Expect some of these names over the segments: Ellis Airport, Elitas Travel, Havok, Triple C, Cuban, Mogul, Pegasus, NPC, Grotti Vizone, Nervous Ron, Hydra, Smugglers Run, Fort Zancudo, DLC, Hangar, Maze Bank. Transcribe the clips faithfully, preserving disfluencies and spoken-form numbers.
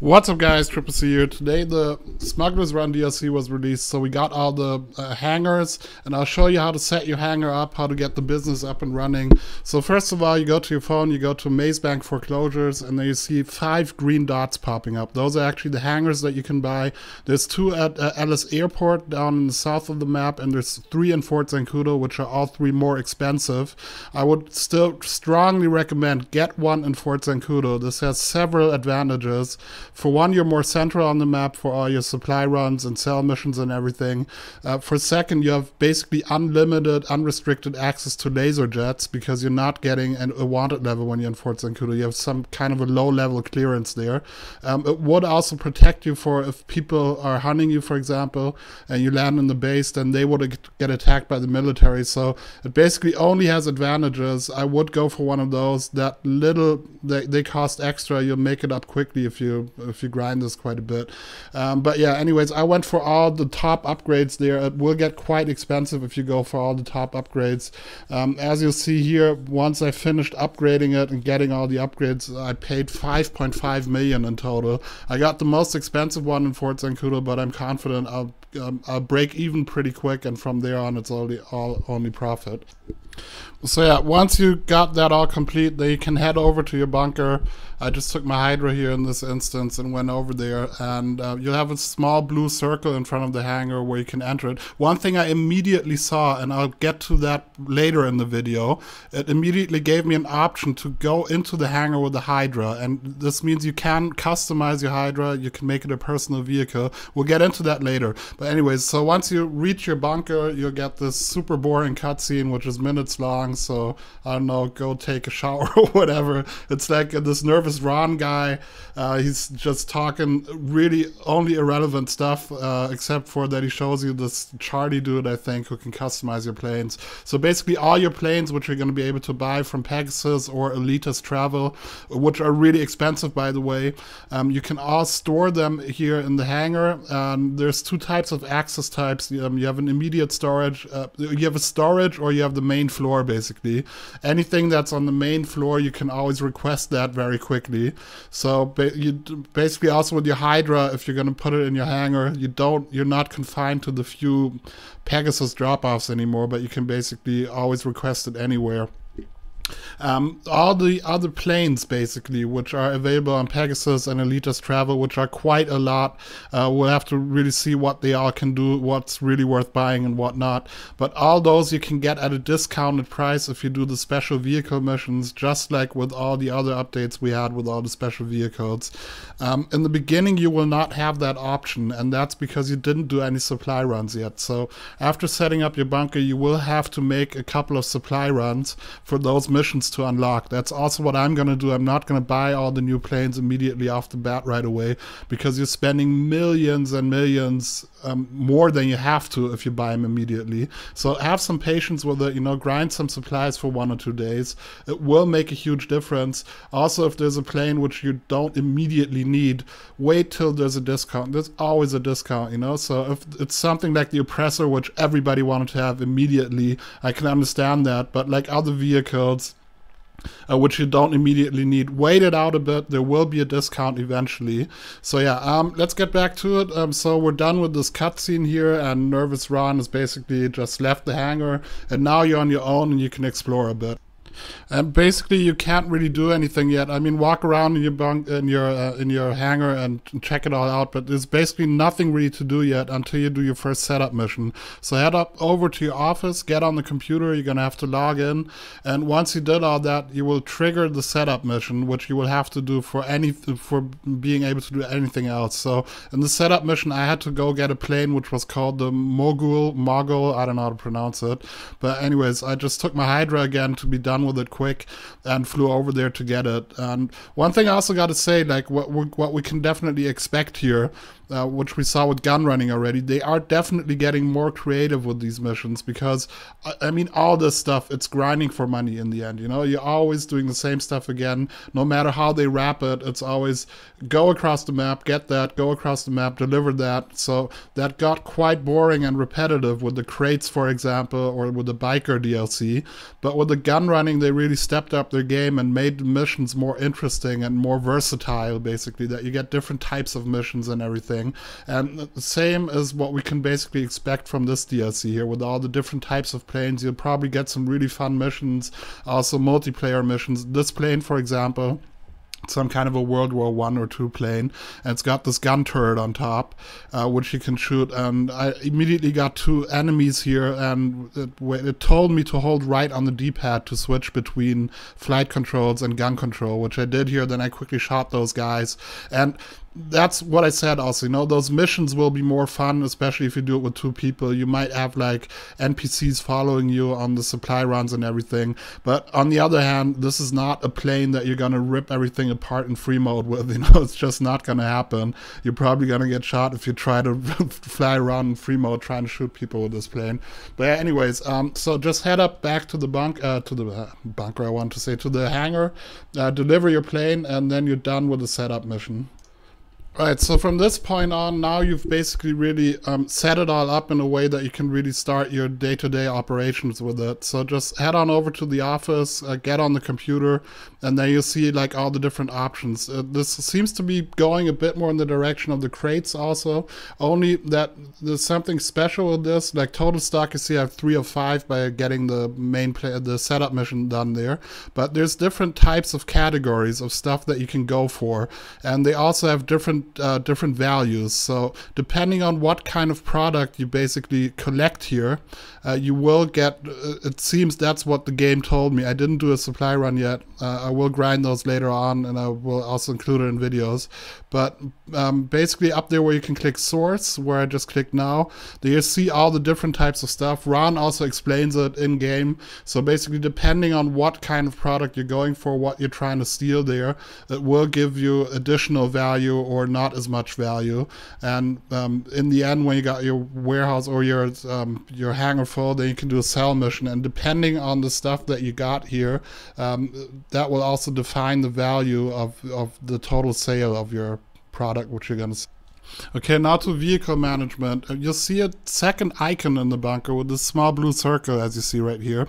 What's up, guys? Triple C here. Today the Smugglers Run D L C was released, so we got all the uh, hangars, and I'll show you how to set your hangar up, how to get the business up and running. So first of all, you go to your phone, you go to Maze Bank foreclosures, and then you see five green dots popping up. Those are actually the hangars that you can buy. There's two at uh, Ellis Airport down in the south of the map, and there's three in Fort Zancudo, which are all three more expensive. I would still strongly recommend get one in Fort Zancudo. This has several advantages. For one, you're more central on the map for all your supply runs and sell missions and everything. Uh, for second, you have basically unlimited, unrestricted access to laser jets, because you're not getting an, a wanted level when you're in Fort Zancudo. You have some kind of a low-level clearance there. Um, it would also protect you for if people are hunting you, for example, and you land in the base, then they would get attacked by the military. So it basically only has advantages. I would go for one of those. That little, they, they cost extra. You'll make it up quickly if you if you grind this quite a bit. Um, but yeah, anyways, I went for all the top upgrades there. It will get quite expensive if you go for all the top upgrades. Um, as you'll see here, once I finished upgrading it and getting all the upgrades, I paid five point five million in total. I got the most expensive one in Fort Zancudo, but I'm confident I'll, um, I'll break even pretty quick, and from there on it's only, all only profit. So yeah, once you got that all complete, then you can head over to your bunker. I just took my Hydra here in this instance and went over there, and uh, you'll have a small blue circle in front of the hangar where you can enter it. One thing I immediately saw, and I'll get to that later in the video, it immediately gave me an option to go into the hangar with the Hydra, and this means you can customize your Hydra, you can make it a personal vehicle. We'll get into that later. But anyways, so once you reach your bunker, you'll get this super boring cutscene, which is minutes long. So I don't know, go take a shower or whatever. It's like this Nervous Ron guy, uh, he's just talking really only irrelevant stuff, uh, except for that he shows you this Charlie dude, I think, who can customize your planes. So basically all your planes, which you're going to be able to buy from Pegasus or Elitas Travel, which are really expensive, by the way, um, you can all store them here in the hangar. Um, there's two types of access types. Um, you have an immediate storage, uh, you have a storage, or you have the main floor. Basically anything that's on the main floor, you can always request that very quickly. So ba you basically also with your Hydra, if you're going to put it in your hangar, you don't you're not confined to the few Pegasus drop-offs anymore, but you can basically always request it anywhere. Um, all the other planes, basically, which are available on Pegasus and Elitas Travel, which are quite a lot, uh, we'll have to really see what they all can do, what's really worth buying and whatnot. But all those you can get at a discounted price if you do the special vehicle missions, just like with all the other updates we had with all the special vehicles. Um, in the beginning, you will not have that option, and that's because you didn't do any supply runs yet. So after setting up your bunker, you will have to make a couple of supply runs for those missions missions to unlock. That's also what I'm going to do. I'm not going to buy all the new planes immediately off the bat right away, because you're spending millions and millions um, more than you have to if you buy them immediately. So have some patience with it, you know, grind some supplies for one or two days. It will make a huge difference. Also, if there's a plane which you don't immediately need, wait till there's a discount. There's always a discount, you know. So if it's something like the Oppressor, which everybody wanted to have immediately, I can understand that. But like other vehicles, Uh, which you don't immediately need, wait it out a bit. There will be a discount eventually. So yeah, um, let's get back to it. Um, so we're done with this cutscene here, and Nervous Ron has basically just left the hangar, and now you're on your own and you can explore a bit. And basically, you can't really do anything yet. I mean, walk around in your bunk, in your uh, in your hangar and check it all out. But there's basically nothing really to do yet until you do your first setup mission. So head up over to your office, get on the computer. You're gonna have to log in, and once you did all that, you will trigger the setup mission, which you will have to do for any for being able to do anything else. So in the setup mission, I had to go get a plane which was called the Mogul. Mogul. I don't know how to pronounce it, but anyways, I just took my Hydra again to be done with it quick and flew over there to get it. And one thing I also got to say, like what we, what we can definitely expect here, uh, which we saw with gun running already, they are definitely getting more creative with these missions, because I, I mean, all this stuff, it's grinding for money in the end, you know. You're always doing the same stuff again, no matter how they wrap it. It's always go across the map, get that, go across the map, deliver that. So that got quite boring and repetitive with the crates, for example, or with the biker D L C. But with the gun running Shining, they really stepped up their game and made the missions more interesting and more versatile, basically, that you get different types of missions and everything. And the same is what we can basically expect from this D L C here. With all the different types of planes, you'll probably get some really fun missions, also multiplayer missions. This plane, for example, some kind of a World War One or Two plane, and it's got this gun turret on top, uh, which you can shoot. And I immediately got two enemies here, and it, it told me to hold right on the D-pad to switch between flight controls and gun control, which I did here. Then I quickly shot those guys. And that's what I said also, you know, those missions will be more fun, especially if you do it with two people. You might have like N P Cs following you on the supply runs and everything. But on the other hand, this is not a plane that you're gonna rip everything apart in free mode with, you know. It's just not gonna happen. You're probably gonna get shot if you try to fly around in free mode trying to shoot people with this plane. But yeah, anyways, um so just head up back to the bunk uh to the uh, bunker I want to say to the hangar, uh, deliver your plane, and then you're done with the setup mission. Right, so from this point on, now you've basically really um, set it all up in a way that you can really start your day-to-day operations with it. So just head on over to the office, uh, get on the computer, and then you'll see like all the different options. Uh, this seems to be going a bit more in the direction of the crates also, only that there's something special with this. Like total stock, you see I have three of five by getting the main play the setup mission done there. But there's different types of categories of stuff that you can go for, and they also have different Uh, different values. So depending on what kind of product you basically collect here, uh, you will get, it seems that's what the game told me. I didn't do a supply run yet. uh, I will grind those later on, and I will also include it in videos. But um, basically up there where you can click source, where I just click now, there you see all the different types of stuff. Ron also explains it in game. So basically depending on what kind of product you're going for, what you're trying to steal there, it will give you additional value or not Not as much value. And um, in the end, when you got your warehouse or your um, your hangar full, then you can do a sell mission, and depending on the stuff that you got here, um, that will also define the value of, of the total sale of your product, which you're going to sell. Okay, now to vehicle management. You'll see a second icon in the bunker with this small blue circle, as you see right here.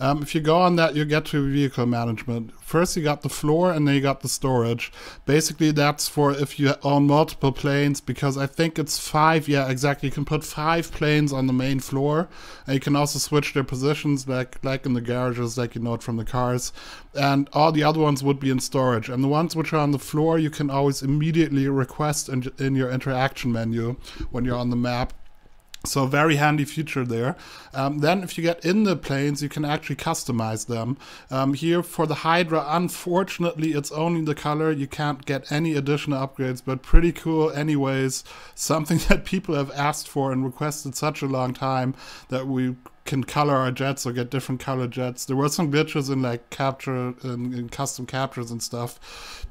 Um, if you go on that, you get to vehicle management. First you got the floor, and then you got the storage. Basically that's for if you own multiple planes, because I think it's five, yeah exactly, you can put five planes on the main floor, and you can also switch their positions like, like in the garages, like you know it from the cars. And all the other ones would be in storage, and the ones which are on the floor you can always immediately request in, in your interaction menu when you're on the map. So very handy feature there. Um, then if you get in the planes, you can actually customize them. Um, here for the Hydra, unfortunately it's only the color. You can't get any additional upgrades, but pretty cool anyways. Something that people have asked for and requested such a long time, that we can color our jets or get different color jets. There were some glitches in like capture and in custom captures and stuff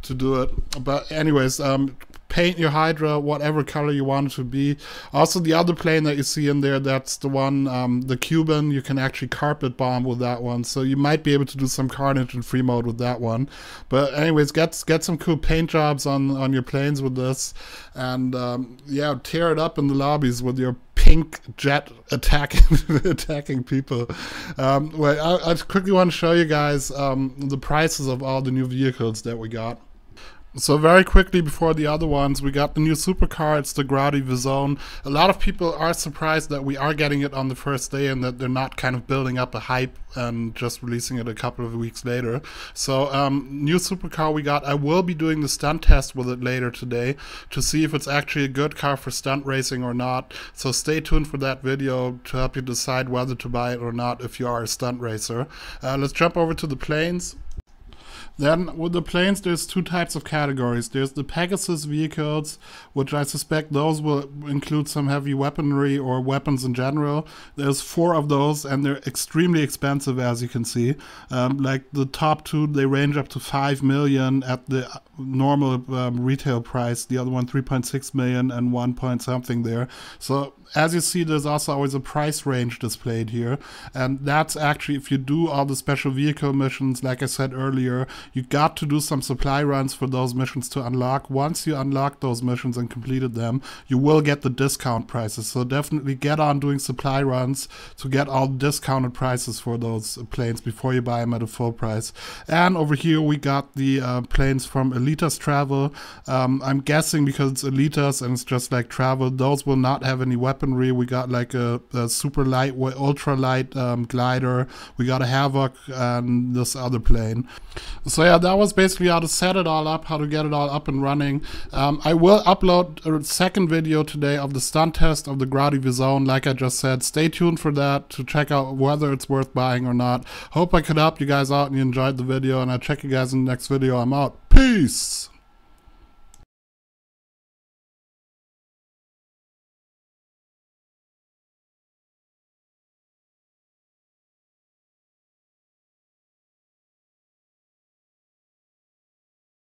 to do it. But anyways, um, paint your Hydra whatever color you want it to be. Also the other plane that you see in there, that's the one, um, the Cuban, you can actually carpet bomb with that one. So you might be able to do some carnage in free mode with that one. But anyways, get get some cool paint jobs on, on your planes with this. And um, yeah, tear it up in the lobbies with your pink jet attacking attacking people. Um, well, I, I quickly want to show you guys um, the prices of all the new vehicles that we got. So very quickly before the other ones, we got the new supercar. It's the Grotti Vizone. A lot of people are surprised that we are getting it on the first day, and that they're not kind of building up a hype and just releasing it a couple of weeks later. So um, new supercar we got. I will be doing the stunt test with it later today to see if it's actually a good car for stunt racing or not. So stay tuned for that video to help you decide whether to buy it or not if you are a stunt racer. Uh, let's jump over to the planes. Then with the planes, there's two types of categories. There's the Pegasus vehicles, which I suspect those will include some heavy weaponry or weapons in general. There's four of those, and they're extremely expensive, as you can see. Um, like the top two, they range up to five million at the normal um, retail price. The other one three point six million and one point something there. So as you see, there's also always a price range displayed here. And that's actually if you do all the special vehicle missions, like I said earlier, you got to do some supply runs for those missions to unlock. Once you unlock those missions and completed them, you will get the discount prices. So definitely get on doing supply runs to get all discounted prices for those planes before you buy them at a full price. And over here we got the uh, planes from Elitas Travel. Um, I'm guessing because it's Elitas and it's just like travel, those will not have any weaponry. We got like a, a super lightweight, ultra light um, glider. We got a Havok and this other plane. So yeah, that was basically how to set it all up, how to get it all up and running. Um, I will upload a second video today of the stunt test of the Grotti Vizone. Like I just said, stay tuned for that to check out whether it's worth buying or not. Hope I could help you guys out and you enjoyed the video, and I'll check you guys in the next video. I'm out. Peace!